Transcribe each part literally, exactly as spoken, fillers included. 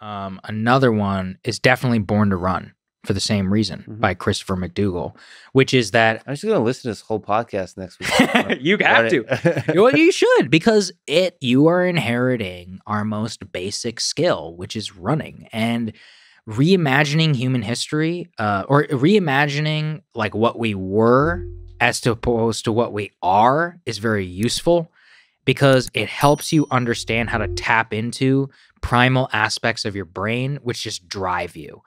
Um, another one is definitely Born to Run for the same reason mm-hmm. by Christopher McDougall, which is that I'm just going to listen to this whole podcast next week. You have to. Well, you should, because it you are inheriting our most basic skill, which is running, and reimagining human history, uh, or reimagining like what we were as opposed to what we are, is very useful, because it helps you understand how to tap into primal aspects of your brain, which just drive you.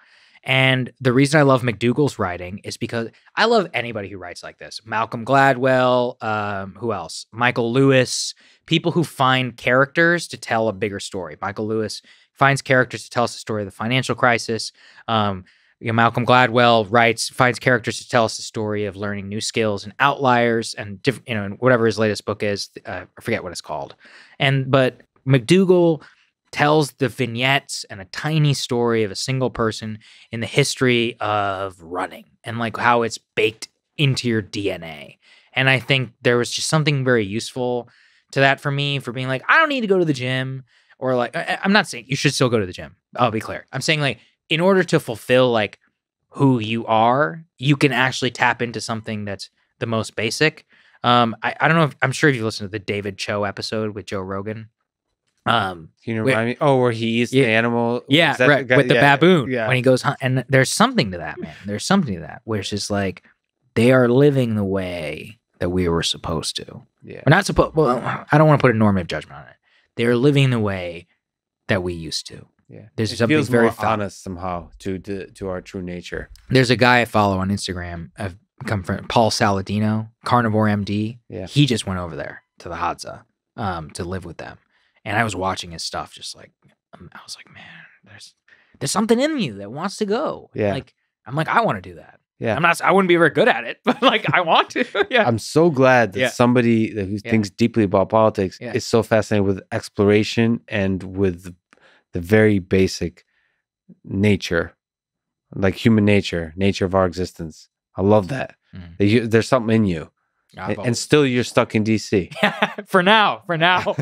And the reason I love McDougall's writing is because I love anybody who writes like this. Malcolm Gladwell, um, who else? Michael Lewis, people who find characters to tell a bigger story. Michael Lewis finds characters to tell us the story of the financial crisis. Um, you know, Malcolm Gladwell writes, finds characters to tell us the story of learning new skills and outliers, and you know, and whatever his latest book is, uh, I forget what it's called. And but McDougall tells the vignettes and a tiny story of a single person in the history of running, and like how it's baked into your D N A. And I think there was just something very useful to that for me, for being like, I don't need to go to the gym, or like, I'm not saying you should still go to the gym, I'll be clear. I'm saying like, in order to fulfill like who you are, you can actually tap into something that's the most basic. Um, I, I don't know if, I'm sure if you listen to the David Cho episode with Joe Rogan. Um, Can you remind with, me? Oh, where he eats yeah, the animal. Yeah, that, right, guy, with the yeah, baboon yeah. when he goes hunt. And there's something to that, man. There's something to that, which is like, they are living the way that we were supposed to. Yeah. We're not supposed, well, I don't want to put a normative judgment on it. They're living the way that we used to. Yeah. There's it something feels very more honest somehow to, to to our true nature. There's a guy I follow on Instagram, I've come from Paul Saladino, Carnivore M D. Yeah. He just went over there to the Hadza um, to live with them. And I was watching his stuff, just like, I was like, man, there's there's something in you that wants to go. Yeah. Like, I'm like, I want to do that. Yeah. I'm not, I wouldn't be very good at it, but like, I want to. Yeah. I'm so glad that yeah. somebody who yeah. thinks deeply about politics yeah. is so fascinated with exploration and with the very basic nature, like human nature, nature of our existence. I love that. Mm. that you, there's something in you. And, and still you're stuck in D C. for now, for now.